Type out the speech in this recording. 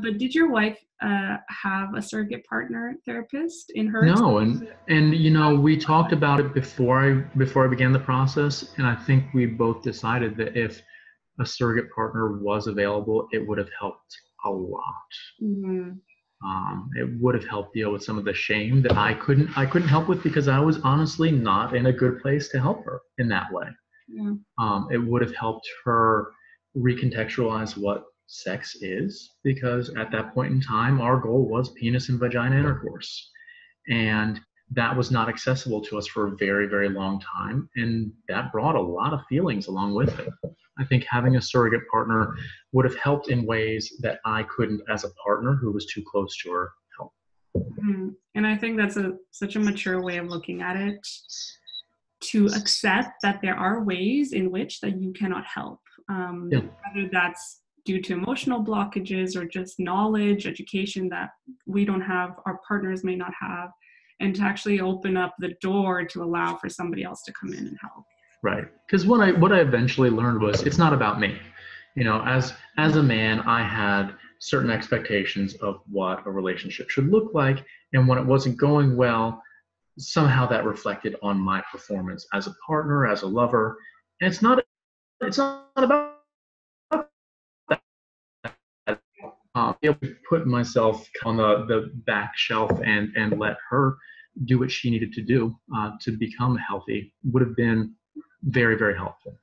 But did your wife have a surrogate partner therapist in her experience? No, and you know, we talked about it before I began the process, and I think we both decided that if a surrogate partner was available, it would have helped a lot. Mm-hmm. It would have helped deal with some of the shame that I couldn't help with, because I was honestly not in a good place to help her in that way. Yeah. It would have helped her recontextualize what sex is, because at that point in time, our goal was penis and vagina intercourse. And that was not accessible to us for a very, very long time. And that brought a lot of feelings along with it. I think having a surrogate partner would have helped in ways that I couldn't as a partner who was too close to her help. And I think that's such a mature way of looking at it, to accept that there are ways in which that you cannot help. Yeah. Whether that's due to emotional blockages or just knowledge, education that we don't have, our partners may not have, and to actually open up the door to allow for somebody else to come in and help. Right. Because what I eventually learned was it's not about me. You know, as a man, I had certain expectations of what a relationship should look like. And when it wasn't going well, somehow that reflected on my performance as a partner, as a lover. And it's not about that. Able to put myself on the back shelf and let her do what she needed to do to become healthy would have been very, very helpful.